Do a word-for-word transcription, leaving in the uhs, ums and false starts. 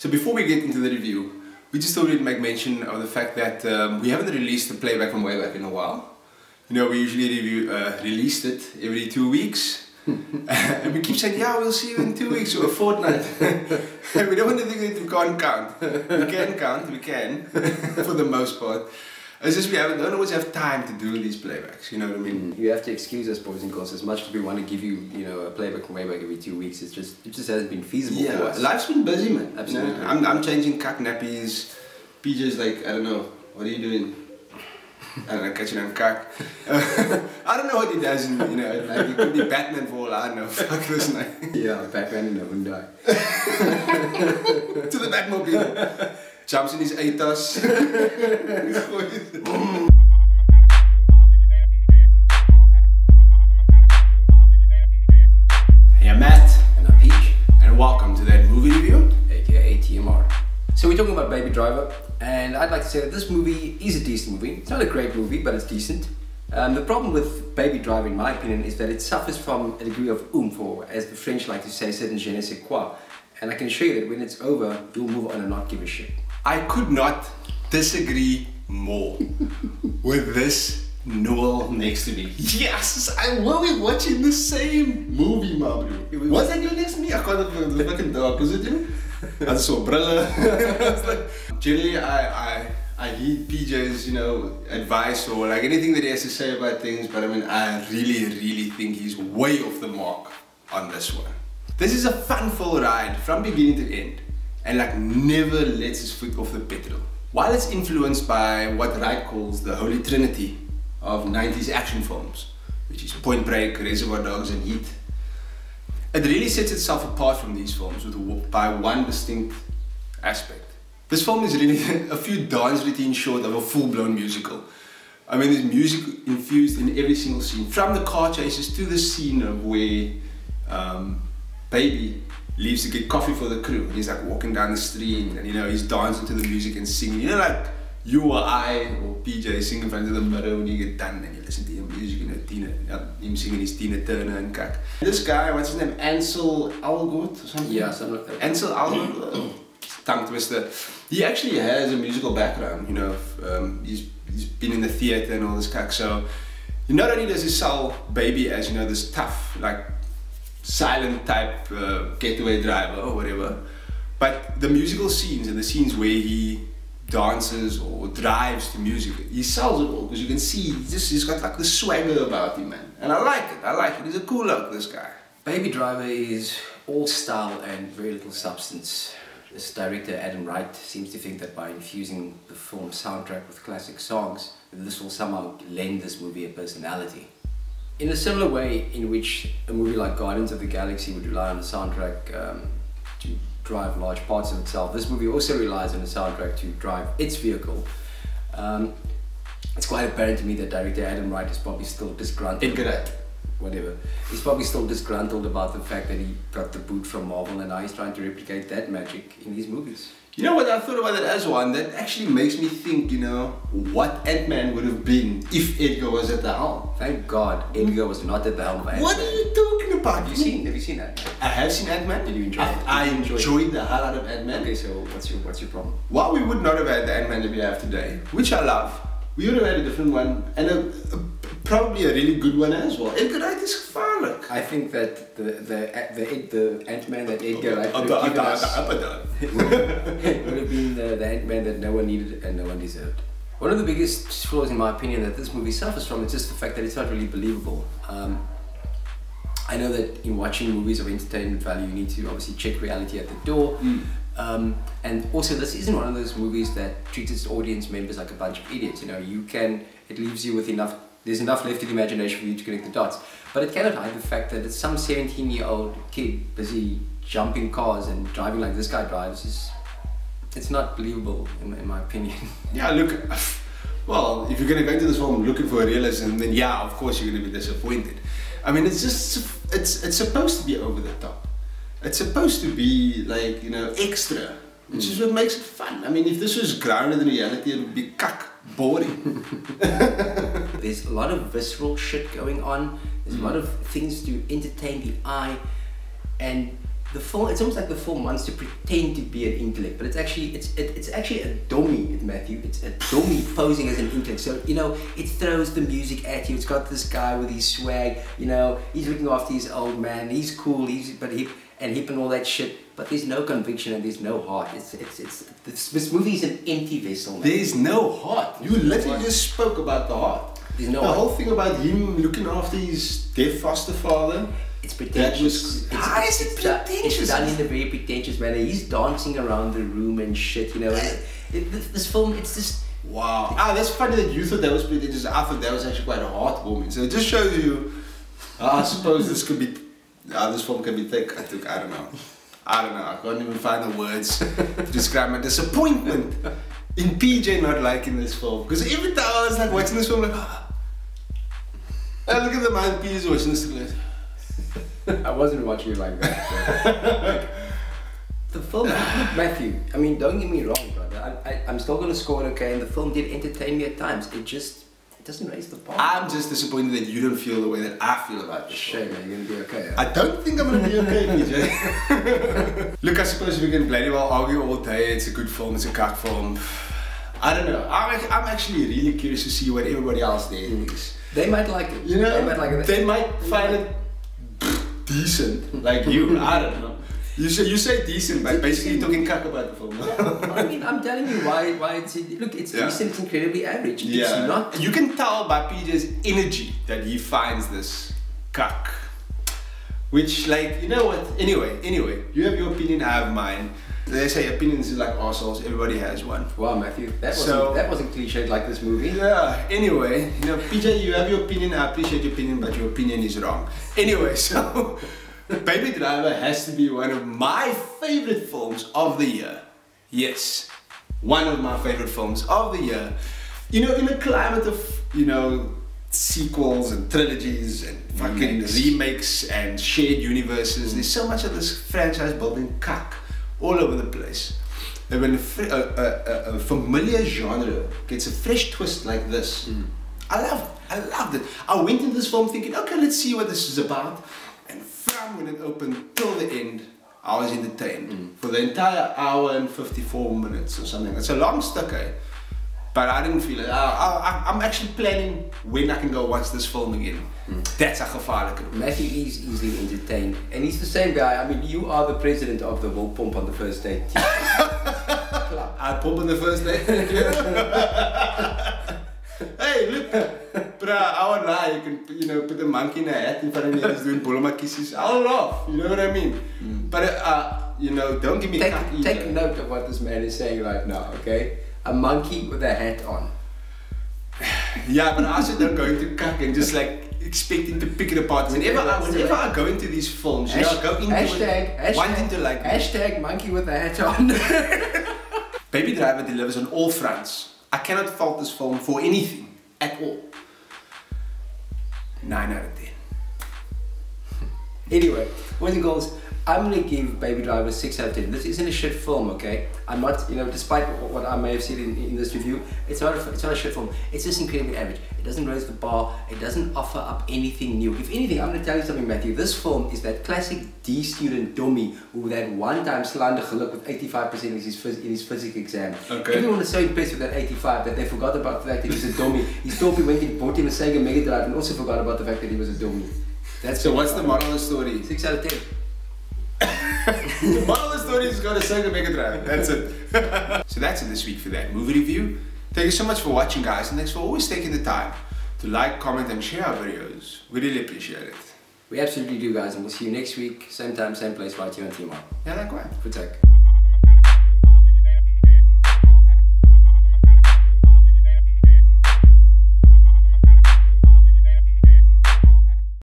So before we get into the review, we just thought we'd make mention of the fact that um, we haven't released the playback from Wayback in a while. You know, we usually review, uh, released it every two weeks. And we keep saying, yeah, we'll see you in two weeks or a fortnight. We don't want to think that we can't count. We can count, we can, for the most part. It's just we haven't, don't always have time to do these playbacks, you know what I mean? You have to excuse us, boys and girls, as much as we want to give you, you know, a playback from Wayback every two weeks, it's just, it just hasn't been feasible yeah, for us. Life's been busy, man. Absolutely. No, I'm, I'm changing cut nappies, P J's like, I don't know, what are you doing? I don't know, catching on cock. Uh, I don't know what he does, in, you know, like he could be Batman for all I know, fuck this night. Yeah, Batman in the window. To the Batmobile. Jumps in his A T O S. Hey, I'm Matt. And I'm Peach. And welcome to that movie review, aka A T M R. So we're talking about Baby Driver, and I'd like to say that this movie is a decent movie. It's not a great movie, but it's decent. Um, the problem with Baby Driver, in my opinion, is that it suffers from a degree of oomph, or as the French like to say, c'est un je ne sais quoi. And I can assure you that when it's over, you'll move on and not give a shit. I could not disagree more with this Noel next to me. Yes, I love it watching the same movie, my bro. Was that you next to me? I caught the fucking dog. Was it you? I saw a brother. Generally, I, I, I heed P J's, you know, advice or like anything that he has to say about things. But I mean, I really, really think he's way off the mark on this one. This is a fun full ride from beginning to end. And like never lets his foot off the pedal. While it's influenced by what Wright calls the holy trinity of nineties action films, which is Point Break, Reservoir Dogs and Heat, it really sets itself apart from these films with, by one distinct aspect. This film is really a few dance routines short of a full-blown musical. I mean, there's music infused in every single scene, from the car chases to the scene of where um, Baby leaves to get coffee for the crew. And he's like walking down the street and you know, he's dancing to the music and singing. You know, like you or I or P J sing in front of the mirror when you get done and you listen to your music, you know, Tina, him singing his Tina Turner and kak. This guy, what's his name? Ansel Elgort or something? Yeah, something like that. Ansel Elgort, tongue twister. He actually has a musical background, you know, um, he's, he's been in the theater and all this kak. So not only does he sell Baby as, you know, this tough, like, silent type uh, getaway driver or whatever, but the musical scenes and the scenes where he dances or drives to music, he sells it all because you can see this, he's got like the swagger about him, man, and I like it, I like it, he's a cool look, this guy. Baby Driver is all style and very little substance. This director, Adam Wright, seems to think that by infusing the film's soundtrack with classic songs, this will somehow lend this movie a personality. In a similar way in which a movie like Guardians of the Galaxy would rely on the soundtrack um, to drive large parts of itself, this movie also relies on the soundtrack to drive its vehicle. Um, it's quite apparent to me that director Adam Wright is probably still disgruntled. Edgar Wright. Whatever. He's probably still disgruntled about the fact that he got the boot from Marvel and now he's trying to replicate that magic in these movies. You know what, I thought about that as one, that actually makes me think, you know, what Ant-Man would have been if Edgar was at the helm. Thank God Edgar was not at the helm of Ant-Man. What are you talking about? Have you seen, have you seen Ant-Man? I have seen Ant-Man. Did you enjoy I, it? I enjoyed, enjoyed the hell out of Ant-Man. Okay, so what's your, what's your problem? While we would not have had the Ant-Man that we have today, which I love, we would have had a different one, and a, a, probably a really good one as well. Edgar Wright is far, look. I think that the the the, the Ant-Man that Edgar Wright would have given us would have been the, the Ant-Man that no one needed and no one deserved. One of the biggest flaws, in my opinion, that this movie suffers from is just the fact that it's not really believable. Um, I know that in watching movies of entertainment value, you need to obviously check reality at the door. Mm. Um, and also, this isn't one of those movies that treats its audience members like a bunch of idiots. You know, you can, it leaves you with enough, there's enough left in the imagination for you to connect the dots. But it cannot hide the fact that it's some seventeen year old kid busy jumping cars and driving like this guy drives. It's, it's not believable, in, in my opinion. Yeah, look, well, if you're going to go into this film looking for a realism, then yeah, of course you're going to be disappointed. I mean, it's just, it's, it's supposed to be over the top. It's supposed to be like, you know, extra, which mm. is what makes it fun. I mean, if this was grounded in reality, it would be cuck, boring. There's a lot of visceral shit going on. There's mm. a lot of things to entertain the eye. And the full, it's almost like the film wants to pretend to be an intellect, but it's actually it's it, it's actually a dummy, Matthew. It's a dummy posing as an intellect. So you know, it throws the music at you. It's got this guy with his swag. You know, he's looking after his old man. He's cool. He's but hip and hip and all that shit. But there's no conviction and there's no heart. It's it's it's this, this movie is an empty vessel. Matthew. There's no heart. You literally just spoke about the heart. There's no the heart. Whole thing about him looking after his deaf foster father. It's pretentious. How is it pretentious? It's done in a very pretentious manner. He's dancing around the room and shit, you know. It, it, this film, it's just... Wow. Ah, that's funny that you thought that was pretentious. I thought that was actually quite a heartwarming. So it just shows you, I suppose this could be... Ah, this film can be thick. I think, I don't know. I don't know. I can't even find the words to describe my disappointment in P J not liking this film. Because every time I was like watching this film, like... I look at the man P J's watching this film. I wasn't watching it like that. So, like, the film, Matthew, I mean, don't get me wrong, brother. I, I, I'm still going to score it okay, and the film did entertain me at times. It just, it doesn't raise the bar. I'm just disappointed that you don't feel the way that I feel about this. Shame, man, you're going to be okay. Huh? I don't think I'm going to be okay, P J. Look, I suppose we can bloody well argue all day. It's a good film, it's a cut film. I don't know. I'm, I'm actually really curious to see what everybody else there thinks. They might like it. You know, they might like it. They might find it decent, like you. I don't know. You say you say decent, but basically you're talking cuck about the film. Yeah, I mean, I'm telling you why why it's look it's yeah. decent. It's incredibly average. Yeah. It's not. You can tell by P J's energy that he finds this cuck, which like you know what. Anyway, anyway, you have your opinion. I have mine. They say opinions is like assholes. Everybody has one. Wow, Matthew, that wasn't so, that wasn't cliched like this movie. Yeah. Anyway, you know, P J, you have your opinion. I appreciate your opinion, but your opinion is wrong. Anyway, so Baby Driver has to be one of my favorite films of the year. Yes, one of my favorite films of the year. You know, in a climate of you know sequels and trilogies and fucking remakes, remakes and shared universes, there's so much of this franchise building cuck all over the place. And when a, a, a, a familiar genre gets a fresh twist like this, mm. I loved it, I loved it. I went into this film thinking, okay, let's see what this is about. And from when it opened till the end, I was entertained mm. for the entire hour and fifty-four minutes or something. It's a long stucco, eh? But I didn't feel it. I, I, I'm actually planning when I can go watch this film again. Mm. That's a gevaarlijke. Matthew is easily entertained. And he's the same guy. I mean, you are the president of the World Pump on the First Day Club. I pump on the first day. Hey, look. Bruh, I won't lie. You can you know, put a monkey in a hat in front of me and he's doing boloma kisses. I'll laugh. You know what I mean? Mm. But, uh, you know, don't give me... Take, take note of what this man is saying right now, okay? A monkey with a hat on. Yeah, but I also don't go into cuck and just like expecting to pick it apart. Whenever I, whenever I go into these films, you know, I go into hashtag, it, hashtag, wanting to like hashtag me. Monkey with a hat on. Baby Driver delivers on all fronts. I cannot fault this film for anything at all. nine out of ten. Anyway, where's the goals? I'm gonna give Baby Driver six out of ten. This isn't a shit film, okay? I'm not, you know, despite what I may have said in, in this review, it's not, a, it's not a shit film. It's just incredibly average. It doesn't raise the bar. It doesn't offer up anything new. If anything, I'm gonna tell you something, Matthew. This film is that classic D student dummy who that one-time slander geluk with eighty-five percent in his, in his physics exam. Okay. Everyone is so impressed with that eighty-five that they forgot about the fact that he was a dummy. He thought we went and bought him a Sega Mega Drive and also forgot about the fact that he was a dummy. That's so what's the moral of the story? six out of ten. The moral of the story is got a Sega Mega Drive. That's it. So that's it this week for that movie review. Thank you so much for watching, guys, and thanks for always taking the time to like, comment and share our videos. We really appreciate it. We absolutely do, guys, and we'll see you next week. Same time, same place, right here on T M R. Yeah, likewise. Good take.